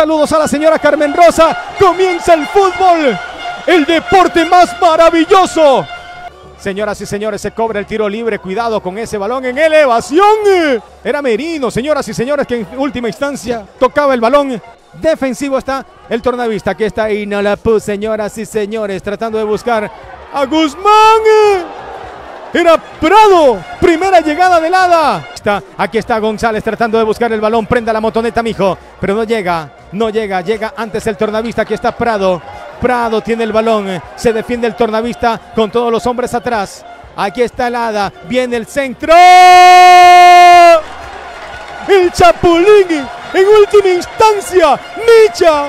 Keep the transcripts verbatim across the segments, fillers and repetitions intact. Saludos a la señora Carmen Rosa. Comienza el fútbol, el deporte más maravilloso. Señoras y señores, se cobra el tiro libre. Cuidado con ese balón en elevación. Era Merino, señoras y señores, que en última instancia tocaba el balón. Defensivo está el tornavista. Aquí está Inolapú, señoras y señores, tratando de buscar a Guzmán. Era Prado. Primera llegada del A D A. Está, aquí está González tratando de buscar el balón. Prenda la motoneta, mijo. Pero no llega. No llega. Llega antes el tornavista. Aquí está Prado. Prado tiene el balón. Se defiende el tornavista con todos los hombres atrás. Aquí está el A D A. Viene el centro. El Chapulín. En última instancia. Micha.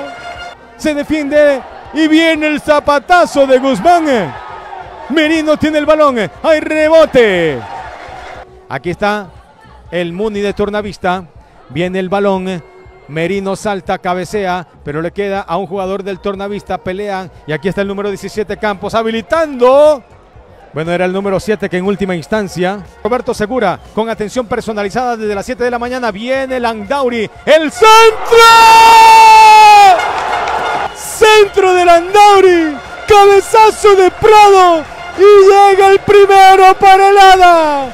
Se defiende. Y viene el zapatazo de Guzmán. Merino tiene el balón, hay rebote. Aquí está el Muni de tornavista, viene el balón, Merino salta, cabecea, pero le queda a un jugador del tornavista, pelean, y aquí está el número diecisiete Campos, habilitando. Bueno, era el número siete que en última instancia. Roberto Segura, con atención personalizada desde las siete de la mañana, viene Landauri, el centro. Centro de Landauri, cabezazo de Prado. Y llega el primero para el A D A.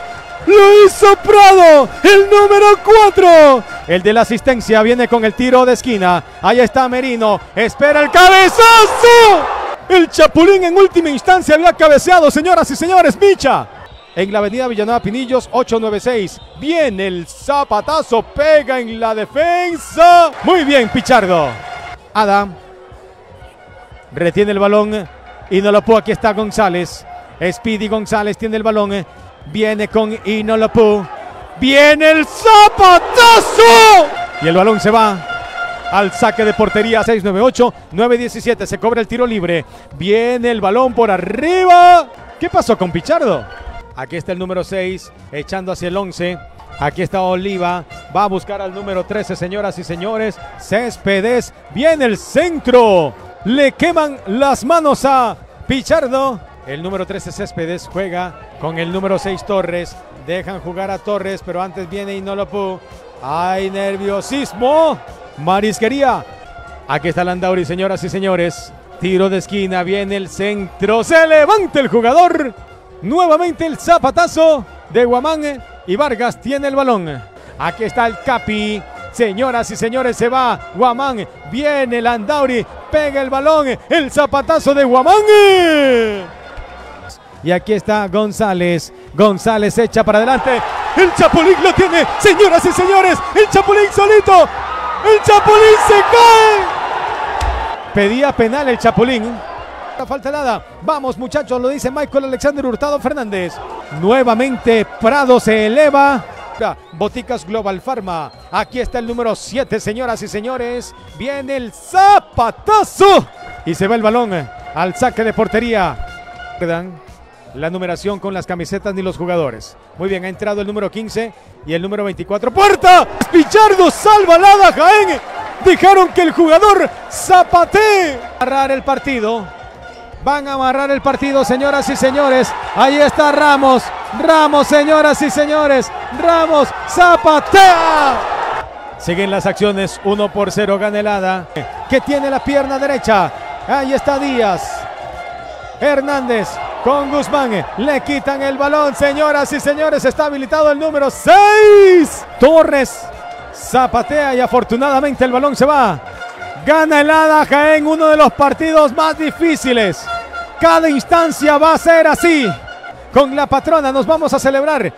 Lo hizo Prado, el número cuatro. El de la asistencia viene con el tiro de esquina. Ahí está Merino. Espera el cabezazo. El Chapulín en última instancia había cabeceado, señoras y señores. Micha. En la avenida Villanueva Pinillos, ocho noventa y seis. Bien, el zapatazo pega en la defensa. Muy bien, Pichardo. A D A retiene el balón. Inolapú, aquí está González. Speedy González tiene el balón. Viene con Inolapú. ¡Viene el zapatazo! Y el balón se va al saque de portería. seis noventa y ocho, nueve diecisiete. Se cobra el tiro libre. Viene el balón por arriba. ¿Qué pasó con Pichardo? Aquí está el número seis, echando hacia el once. Aquí está Oliva. Va a buscar al número trece, señoras y señores. Céspedes. Viene el centro. Le queman las manos a Pichardo. El número trece Céspedes juega con el número seis Torres. Dejan jugar a Torres, pero antes viene Inolapú. ¡Hay nerviosismo! Marisquería. Aquí está Landauri, señoras y señores. Tiro de esquina, viene el centro. Se levanta el jugador. Nuevamente el zapatazo de Guamán y Vargas tiene el balón. Aquí está el Capi. Señoras y señores, se va Guamán, viene Landauri, pega el balón, el zapatazo de Guamán. Y aquí está González, González echa para adelante, el Chapulín lo tiene, señoras y señores, el Chapulín solito, el Chapulín se cae. Pedía penal el Chapulín. La falta helada, vamos muchachos, lo dice Michael Alexander Hurtado Fernández. Nuevamente Prado se eleva. Boticas Global Pharma. Aquí está el número siete, señoras y señores. Viene el zapatazo. Y se va el balón al saque de portería. La numeración con las camisetas ni los jugadores. Muy bien, ha entrado el número quince y el número veinticuatro. ¡Puerta! Pichardo salva la A D A Jaén. Dejaron que el jugador zapatee. Amarrar el partido. Van a amarrar el partido, señoras y señores. Ahí está Ramos. Ramos, señoras y señores. Ramos zapatea. Siguen las acciones. uno por cero gana el A D A. Que tiene la pierna derecha. Ahí está Díaz. Hernández con Guzmán. Le quitan el balón, señoras y señores. Está habilitado el número seis. Torres zapatea y afortunadamente el balón se va. Gana el A D A Jaén, uno de los partidos más difíciles. Cada instancia va a ser así. Con la patrona nos vamos a celebrar.